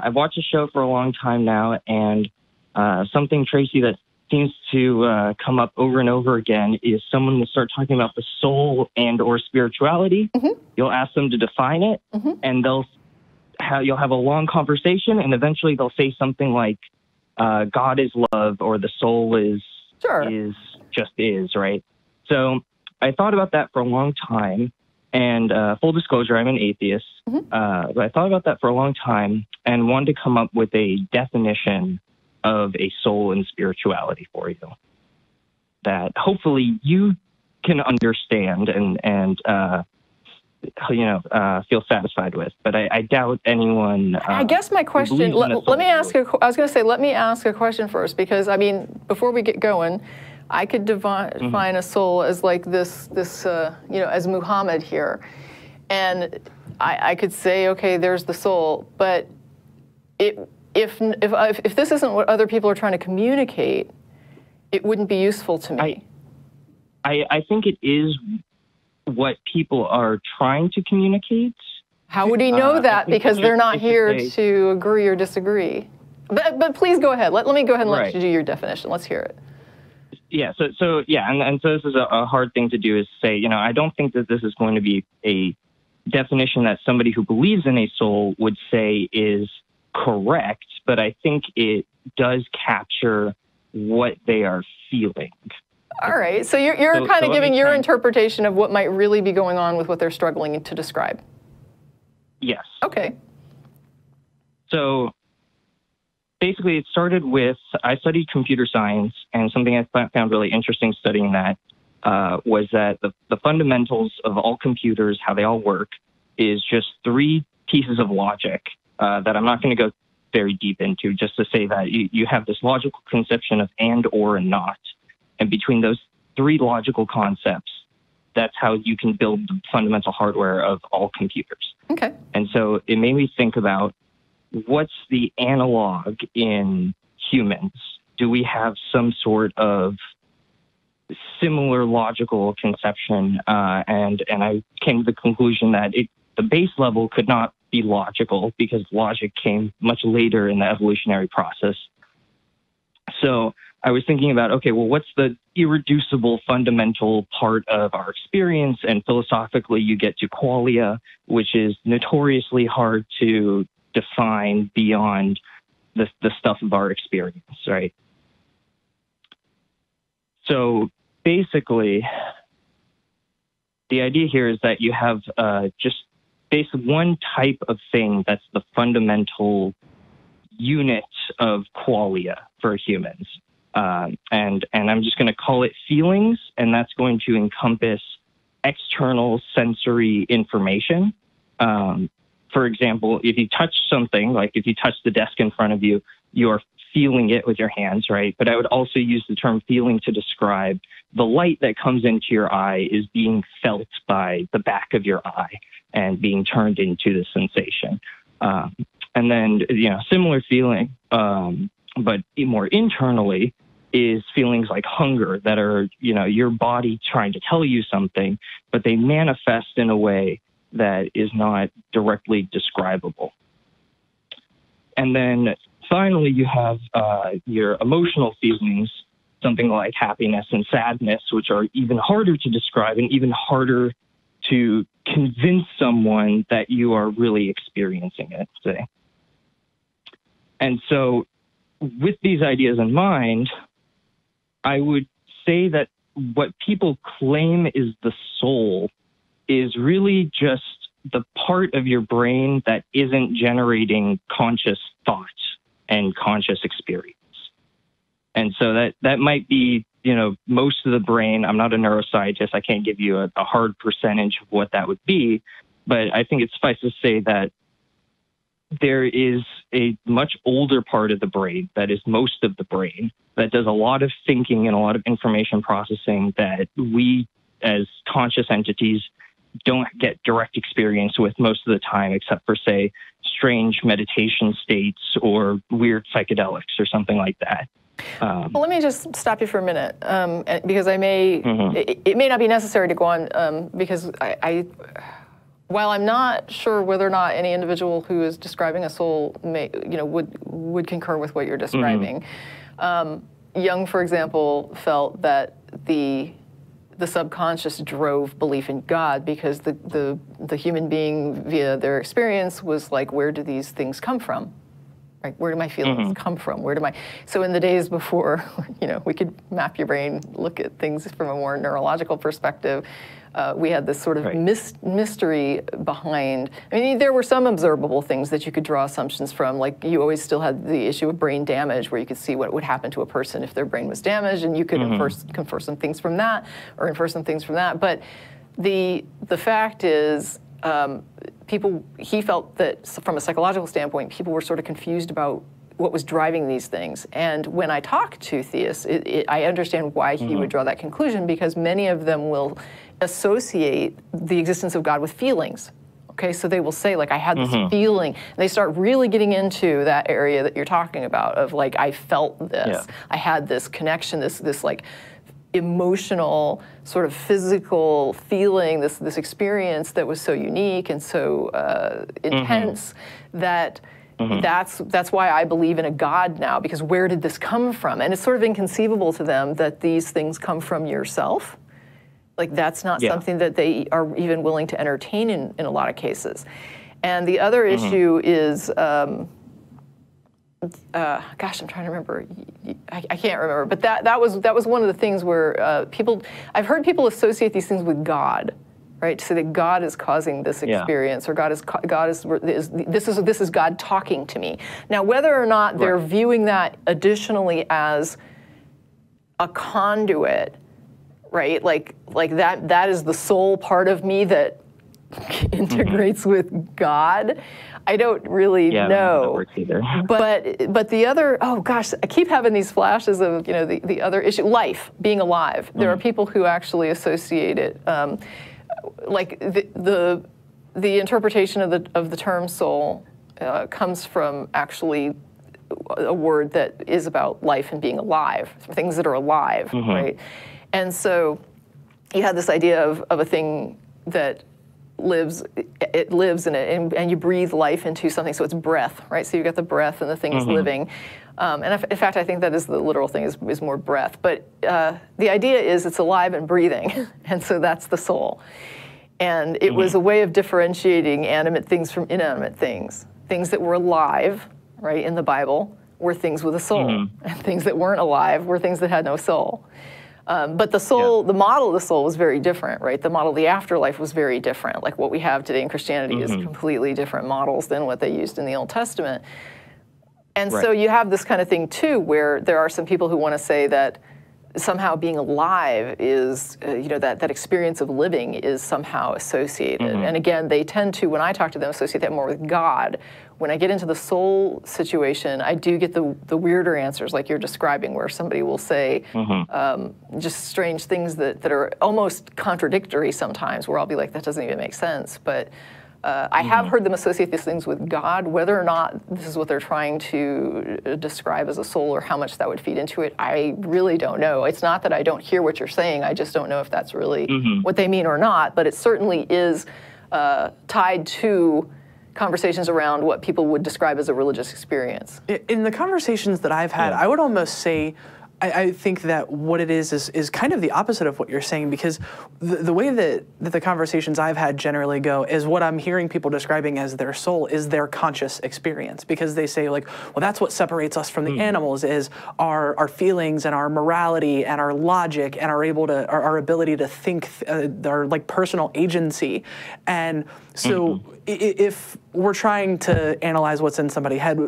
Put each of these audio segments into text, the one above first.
I've watched the show for a long time now, and something, Tracie, that seems to come up over and over again is someone will start talking about the soul and or spirituality. Mm-hmm. You'll ask them to define it, mm-hmm. and you'll have a long conversation, and eventually they'll say something like, God is love, or the soul is, sure. is, right? So I thought about that for a long time. And full disclosure, I'm an atheist. Mm-hmm. But I thought about that for a long time and wanted to come up with a definition of a soul and spirituality for you that hopefully you can understand and feel satisfied with. But I doubt anyone. I guess my question. Let me ask a question first, because I mean, before we get going. I could define mm-hmm. a soul as like this, as Muhammad here. And I could say, okay, there's the soul, but if this isn't what other people are trying to communicate, it wouldn't be useful to me. I think it is what people are trying to communicate. How would he know that? Because they're not here to agree or disagree. But please go ahead. Let me go ahead and let you do your definition. Let's hear it. Yeah, so this is a hard thing to do, is say, you know, I don't think that this is going to be a definition that somebody who believes in a soul would say is correct, but I think it does capture what they are feeling. All right, so you're kind of giving your interpretation of what might really be going on with what they're struggling to describe. Yes. Okay. So basically, it started with, I studied computer science, and something I found really interesting studying that was that the fundamentals of all computers, how they all work, is just three pieces of logic that I'm not going to go very deep into, just to say that you have this logical conception of and, or, and not. And between those three logical concepts, that's how you can build the fundamental hardware of all computers. Okay. And so it made me think about, what's the analog in humans? Do we have some sort of similar logical conception? And I came to the conclusion that the base level could not be logical, because logic came much later in the evolutionary process. So I was thinking about, okay, well, what's the irreducible fundamental part of our experience? And philosophically, you get to qualia, which is notoriously hard to define beyond the stuff of our experience, right? So basically, the idea here is that you have just basically one type of thing that's the fundamental unit of qualia for humans. And I'm just going to call it feelings, and that's going to encompass external sensory information. For example, if you touch something, like if you touch the desk in front of you, you're feeling it with your hands, right? But I would also use the term feeling to describe the light that comes into your eye is being felt by the back of your eye and being turned into the sensation. And then, you know, similar feeling, but more internally, is feelings like hunger that are, you know, your body trying to tell you something, but they manifest in a way that is not directly describable. And then finally, you have your emotional feelings, something like happiness and sadness, which are even harder to describe and even harder to convince someone that you are really experiencing it today. And so with these ideas in mind, I would say that what people claim is the soul is really just the part of your brain that isn't generating conscious thought and conscious experience. And so that might be, you know, most of the brain. I'm not a neuroscientist. I can't give you a hard percentage of what that would be, but I think it suffices to say that there is a much older part of the brain that is most of the brain that does a lot of thinking and a lot of information processing that we as conscious entities don't get direct experience with most of the time, except for, say, strange meditation states or weird psychedelics or something like that. Well, let me just stop you for a minute, because I may, mm-hmm. it may not be necessary to go on, because I While I'm not sure whether or not any individual who is describing a soul may, would concur with what you're describing, Jung, for example, felt that the subconscious drove belief in God because the human being, via their experience, was like, where do these things come from? Right? Where do my feelings come from? Where do my... So in the days before, we could map your brain, look at things from a more neurological perspective, we had this sort of mystery behind. I mean, there were some observable things that you could draw assumptions from, like you always still had the issue of brain damage, where you could see what would happen to a person if their brain was damaged, and you could infer some things from that, or infer some things from that. But the fact is, he felt that from a psychological standpoint, people were sort of confused about what was driving these things. And when I talk to theists, I understand why he would draw that conclusion, because many of them will associate the existence of God with feelings. Okay, so they will say, like, I had this feeling. And they start really getting into that area that you're talking about of, like, I felt this. Yeah. I had this connection, this like, emotional, sort of physical feeling, this experience that was so unique and so intense that... That's why I believe in a God now, because where did this come from? And it's sort of inconceivable to them that these things come from yourself. Like, that's not something that they are even willing to entertain in a lot of cases. And the other issue is, gosh, I'm trying to remember. I can't remember. But that was one of the things where I've heard people associate these things with God. Right, so that God is causing this experience, or this is God talking to me. Now, whether or not they're viewing that additionally as a conduit, right? Like that is the soul part of me that integrates with God. I don't really know. But the other, oh gosh, I keep having these flashes of the other issue, life, being alive. There are people who actually associate it. Like the interpretation of the term soul comes from actually a word that is about life and being alive, things that are alive, right? And so you had this idea of a thing that lives in it, and you breathe life into something, so it's breath, right? So you've got the breath and the thing is living. And in fact, I think that is the literal thing, is more breath. But the idea is it's alive and breathing, and so that's the soul. And it was a way of differentiating animate things from inanimate things. Things that were alive, right, in the Bible, were things with a soul. And things that weren't alive were things that had no soul. But the soul, the model of the soul was very different, right? The model of the afterlife was very different. Like what we have today in Christianity is completely different models than what they used in the Old Testament. And so you have this kind of thing, too, where there are some people who want to say that somehow being alive is, that experience of living is somehow associated. And again, they tend to, when I talk to them, associate that more with God. When I get into the soul situation, I do get the weirder answers like you're describing, where somebody will say just strange things that are almost contradictory sometimes, where I'll be like, that doesn't even make sense. But... I have heard them associate these things with God. Whether or not this is what they're trying to describe as a soul, or how much that would feed into it, I really don't know. It's not that I don't hear what you're saying. I just don't know if that's really what they mean or not. But it certainly is tied to conversations around what people would describe as a religious experience. In the conversations that I've had, I would almost say, I think that what it is kind of the opposite of what you're saying, because the way that the conversations I've had generally go is what I'm hearing people describing as their soul is their conscious experience, because they say, like, well, that's what separates us from the animals is our feelings and our morality and our logic and our ability to think, our like personal agency. And so if we're trying to analyze what's in somebody's head,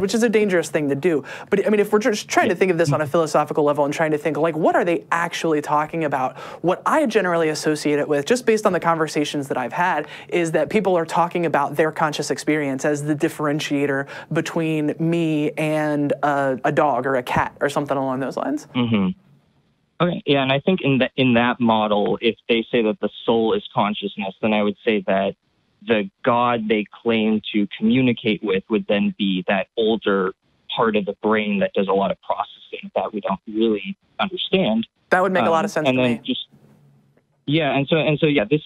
which is a dangerous thing to do, but I mean, if we're just trying to think of this on a philosophical level and trying to think, like, what are they actually talking about? What I generally associate it with, just based on the conversations that I've had, is that people are talking about their conscious experience as the differentiator between me and a dog or a cat or something along those lines. Okay, yeah, and I think in that model, if they say that the soul is consciousness, then I would say that the God they claim to communicate with would then be that older part of the brain that does a lot of processing that we don't really understand. That would make a lot of sense to me. Yeah, and so yeah, this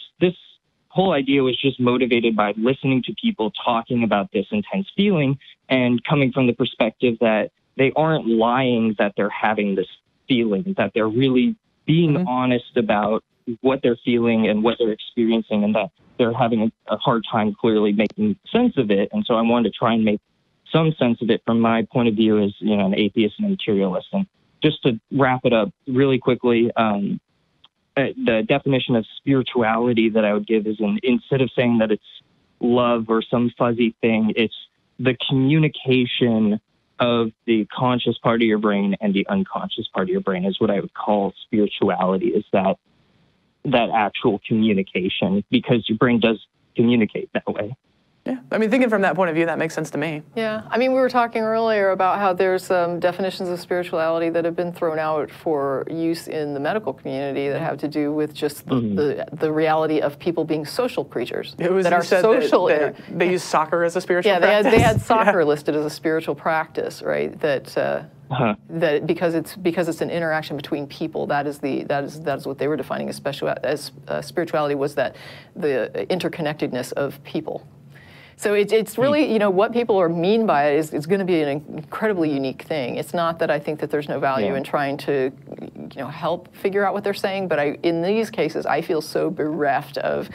whole idea was just motivated by listening to people talking about this intense feeling and coming from the perspective that they aren't lying that they're having this feeling, that they're really being honest about what they're feeling and what they're experiencing, and that they're having a hard time clearly making sense of it. And so I wanted to try and make some sense of it from my point of view as, you know, an atheist and materialist. And just to wrap it up really quickly, the definition of spirituality that I would give is, instead of saying that it's love or some fuzzy thing, it's the communication of the conscious part of your brain and the unconscious part of your brain is what I would call spirituality, is that actual communication, because your brain does communicate that way. Yeah, I mean, thinking from that point of view, that makes sense to me. Yeah, I mean, we were talking earlier about how there's definitions of spirituality that have been thrown out for use in the medical community that have to do with just the reality of people being social creatures. It was, that are social. They use soccer as a spiritual practice. Yeah, they had soccer listed as a spiritual practice, right? That that because it's an interaction between people, that is what they were defining as spirituality, was that the interconnectedness of people. So it's really, you know, what people are mean by it is going to be an incredibly unique thing. It's not that I think that there's no value in trying to, you know, help figure out what they're saying, but in these cases, I feel so bereft of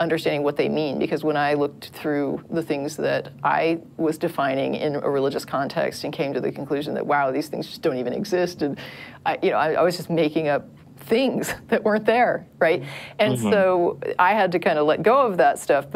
understanding what they mean, because when I looked through the things that I was defining in a religious context and came to the conclusion that, wow, these things just don't even exist, and I was just making up things that weren't there, right? And so I had to kind of let go of that stuff.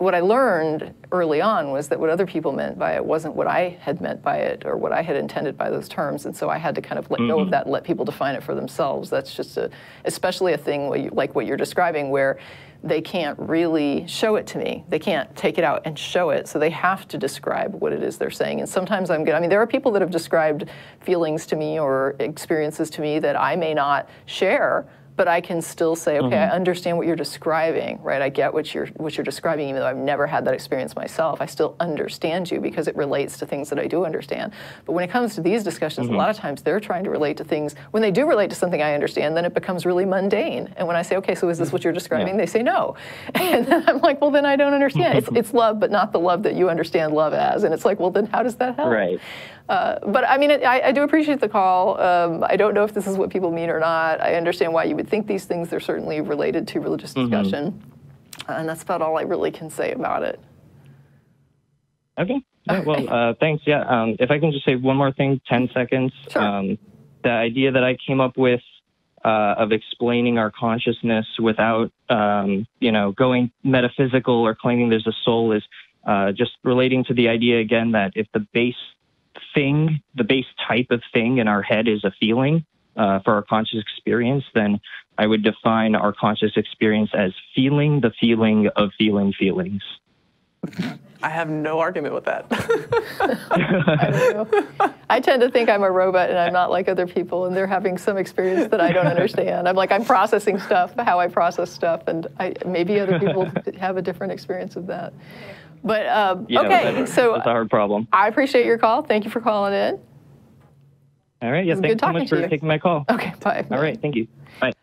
What I learned early on was that what other people meant by it wasn't what I had meant by it or what I had intended by those terms. And so I had to kind of let go of that and let people define it for themselves. That's just especially a thing like what you're describing, where they can't really show it to me. They can't take it out and show it. So they have to describe what it is they're saying. And sometimes I mean, there are people that have described feelings to me or experiences to me that I may not share, but I can still say, okay, I understand what you're describing, right? I get what you're describing, even though I've never had that experience myself. I still understand you because it relates to things that I do understand. But when it comes to these discussions, a lot of times they're trying to relate to things. When they do relate to something I understand, then it becomes really mundane. And when I say, okay, so is this what you're describing? They say no. And then I'm like, well, then I don't understand. It's love, but not the love that you understand love as. And it's like, well, then how does that help? Right. But I mean, I do appreciate the call. I don't know if this is what people mean or not. I understand why you would think these things. They're certainly related to religious discussion. And that's about all I really can say about it. Okay. Yeah, well, thanks. Yeah. If I can just say one more thing, 10 seconds. Sure. The idea that I came up with of explaining our consciousness without, you know, going metaphysical or claiming there's a soul is just relating to the idea, again, that if the base thing, the base type of thing in our head is a feeling for our conscious experience, then I would define our conscious experience as feeling the feeling of feeling feelings. I have no argument with that. I don't know. I tend to think I'm a robot and I'm not like other people, and they're having some experience that I don't understand. I'm like, I'm processing stuff, how I process stuff, and maybe other people have a different experience of that. But, okay, so that's a hard problem. I appreciate your call. Thank you for calling in. All right, yeah, thanks so much for taking my call. Okay, bye. All right, thank you. Bye.